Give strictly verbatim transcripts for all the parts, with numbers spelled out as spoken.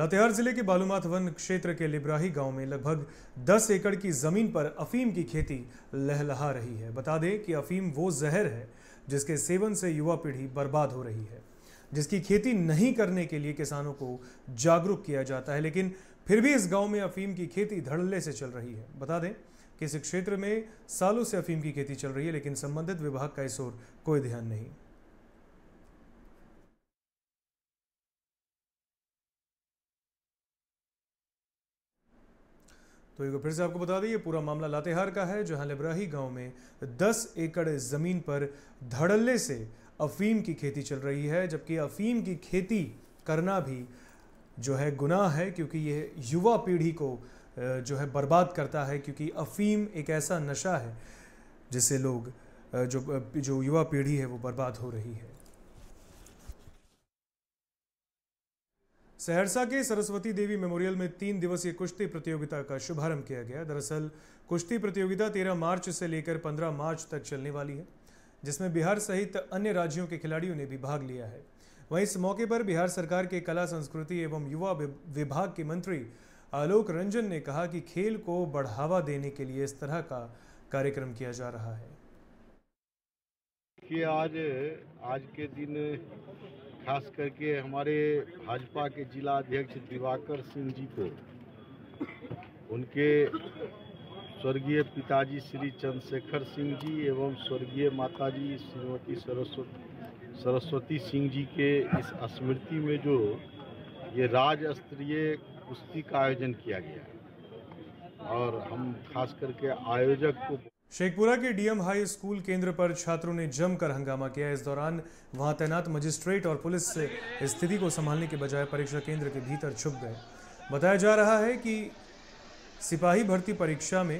लातेहार जिले के बालूमाथ वन क्षेत्र के लिब्राही गांव में लगभग दस एकड़ की जमीन पर अफीम की खेती लहलहा रही है। बता दें कि अफीम वो जहर है जिसके सेवन से युवा पीढ़ी बर्बाद हो रही है, जिसकी खेती नहीं करने के लिए किसानों को जागरूक किया जाता है, लेकिन फिर भी इस गांव में अफीम की खेती धड़ल्ले से चल रही है। बता दें कि इस क्षेत्र में सालों से अफीम की खेती चल रही है, लेकिन संबंधित विभाग का इस ओर कोई ध्यान नहीं। तो एक फिर से आपको बता दें, ये पूरा मामला लातेहार का है, जहां लिब्राही गांव में दस एकड़ जमीन पर धड़ल्ले से अफीम की खेती चल रही है, जबकि अफीम की खेती करना भी जो है गुनाह है, क्योंकि ये युवा पीढ़ी को जो है बर्बाद करता है। क्योंकि अफीम एक ऐसा नशा है जिससे लोग जो जो युवा पीढ़ी है वो बर्बाद हो रही है। सहरसा के सरस्वती देवी मेमोरियल में तीन दिवसीय कुश्ती प्रतियोगिता का शुभारंभ किया गया। दरअसल कुश्ती प्रतियोगिता तेरह मार्च से लेकर पंद्रह मार्च तक चलने वाली है, जिसमें बिहार सहित अन्य राज्यों के खिलाड़ियों ने भी भाग लिया है। वहीं इस मौके पर बिहार सरकार के कला संस्कृति एवं युवा विभाग के मंत्री आलोक रंजन ने कहा कि खेल को बढ़ावा देने के लिए इस तरह का कार्यक्रम किया जा रहा है। कि आज आज के दिन खास करके हमारे भाजपा के जिला अध्यक्ष दिवाकर सिंह जी को उनके स्वर्गीय पिताजी श्री चंद्रशेखर सिंह जी एवं स्वर्गीय माताजी श्रीमती सरस्वती सरस्वती सिंह जी के इस स्मृति में जो ये राज्य स्तरीय कुश्ती का आयोजन किया गया और हम खास करके आयोजक को। शेखपुरा के डीएम हाई स्कूल केंद्र पर छात्रों ने जमकर हंगामा किया। इस दौरान वहां तैनात मजिस्ट्रेट और पुलिस से स्थिति को संभालने के बजाय परीक्षा केंद्र के भीतर छुप गए। बताया जा रहा है कि सिपाही भर्ती परीक्षा में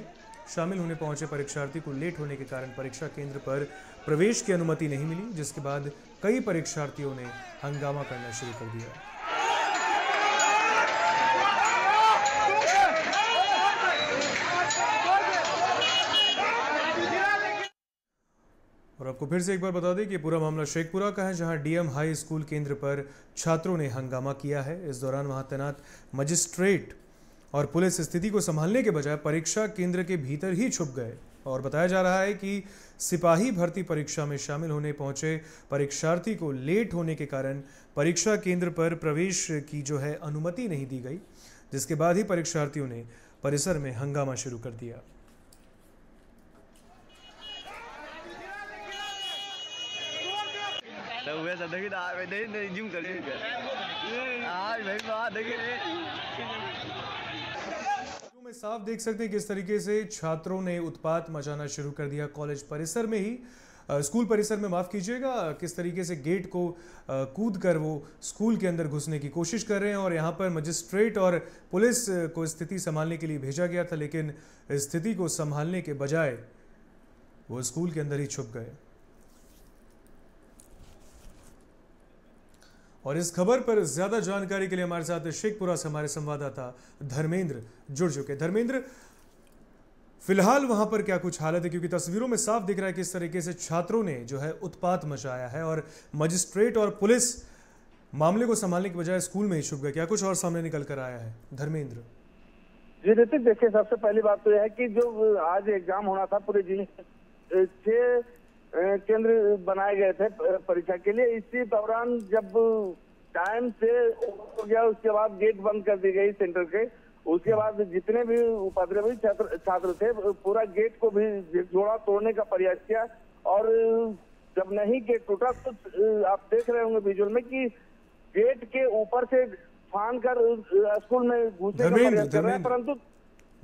शामिल होने पहुंचे परीक्षार्थी को लेट होने के कारण परीक्षा केंद्र पर प्रवेश की अनुमति नहीं मिली, जिसके बाद कई परीक्षार्थियों ने हंगामा करना शुरू कर दिया। और आपको फिर से एक बार बता दें कि पूरा मामला शेखपुरा का है, जहां डीएम हाई स्कूल केंद्र पर छात्रों ने हंगामा किया है। इस दौरान वहां तैनात मजिस्ट्रेट और पुलिस स्थिति को संभालने के बजाय परीक्षा केंद्र के भीतर ही छुप गए। और बताया जा रहा है कि सिपाही भर्ती परीक्षा में शामिल होने पहुंचे परीक्षार्थी को लेट होने के कारण परीक्षा केंद्र पर प्रवेश की जो है अनुमति नहीं दी गई, जिसके बाद ही परीक्षार्थियों ने परिसर में हंगामा शुरू कर दिया। जिम कर आज भाई में साफ देख सकते हैं किस तरीके से छात्रों ने उत्पात मचाना शुरू कर दिया। कॉलेज परिसर में ही स्कूल परिसर में माफ कीजिएगा किस तरीके से गेट को कूद कर वो स्कूल के अंदर घुसने की कोशिश कर रहे हैं। और यहाँ पर मजिस्ट्रेट और पुलिस को स्थिति संभालने के लिए भेजा गया था, लेकिन स्थिति को संभालने के बजाय वो स्कूल के अंदर ही छुप गए। और इस खबर पर ज्यादा जानकारी के लिए हमारे साथ शेखपुरा से हमारे संवाददाता धर्मेंद्र जुड़ चुके। धर्मेंद्र, फिलहाल वहां पर क्या कुछ हालत है, क्योंकि तस्वीरों में साफ दिख रहा है किस तरीके से छात्रों ने जो है उत्पात मचाया है और मजिस्ट्रेट और पुलिस मामले को संभालने के बजाय स्कूल में ही छुप गए। क्या कुछ और सामने निकल कर आया है धर्मेंद्र? जी ऋतिक, देखिए सबसे पहली बात तो यह है कि जो आज एग्जाम होना था पूरे जिले से केंद्र बनाए गए थे परीक्षा के लिए। इसी दौरान जब टाइम से हो गया उसके बाद गेट बंद कर दी गई सेंटर के, उसके बाद जितने भी उपद्रवी छात्र छात्र थे पूरा गेट को भी जोड़ा तोड़ने का प्रयास किया। और जब नहीं गेट टूटा तो आप देख रहे होंगे विजुअल में कि गेट के ऊपर से फान कर स्कूल में घुसने का प्रयास कर रहे हैं। परंतु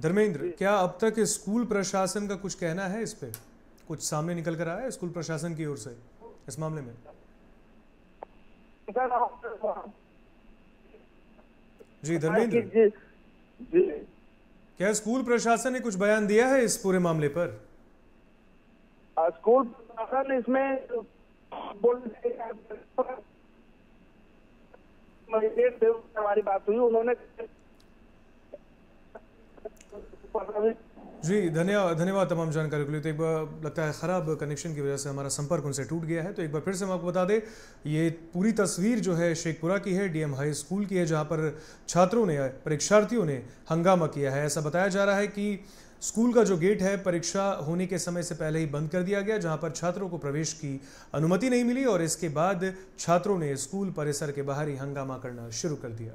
धर्मेंद्र, क्या अब तक स्कूल प्रशासन का कुछ कहना है, इस पे कुछ सामने निकल कर आया स्कूल प्रशासन की ओर से इस मामले में? जी धर्मेंद्र, क्या स्कूल प्रशासन ने कुछ बयान दिया है इस पूरे मामले पर? स्कूल प्रशासन इसमें बोल हमारी बात हुई, उन्होंने जी धन्यवाद धन्यवाद तमाम जानकारी के लिए। तो एक बार लगता है ख़राब कनेक्शन की वजह से हमारा संपर्क उनसे टूट गया है। तो एक बार फिर से हम आपको बता दें, ये पूरी तस्वीर जो है शेखपुरा की है, डीएम हाई स्कूल की है, जहां पर छात्रों ने परीक्षार्थियों ने हंगामा किया है। ऐसा बताया जा रहा है कि स्कूल का जो गेट है परीक्षा होने के समय से पहले ही बंद कर दिया गया, जहां पर छात्रों को प्रवेश की अनुमति नहीं मिली और इसके बाद छात्रों ने स्कूल परिसर के बाहर ही हंगामा करना शुरू कर दिया।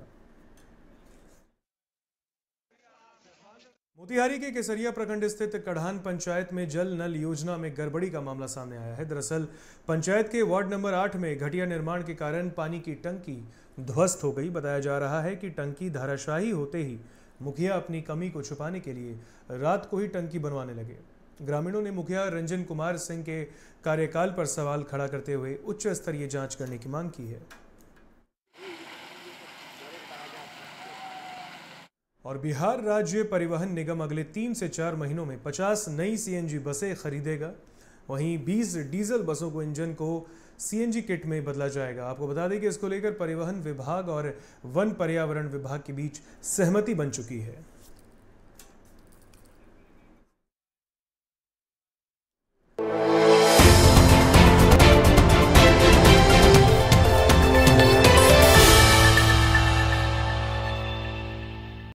मोतिहारी के केसरिया प्रखंड स्थित कढ़हान पंचायत में जल नल योजना में गड़बड़ी का मामला सामने आया है। दरअसल पंचायत के वार्ड नंबर आठ में घटिया निर्माण के कारण पानी की टंकी ध्वस्त हो गई। बताया जा रहा है कि टंकी धाराशाही होते ही मुखिया अपनी कमी को छुपाने के लिए रात को ही टंकी बनवाने लगे। ग्रामीणों ने मुखिया रंजन कुमार सिंह के कार्यकाल पर सवाल खड़ा करते हुए उच्च स्तरीय जाँच करने की मांग की है। और बिहार राज्य परिवहन निगम अगले तीन से चार महीनों में पचास नई सीएनजी बसें खरीदेगा। वहीं बीस डीजल बसों को इंजन को सीएनजी किट में बदला जाएगा। आपको बता दें कि इसको लेकर परिवहन विभाग और वन पर्यावरण विभाग के बीच सहमति बन चुकी है।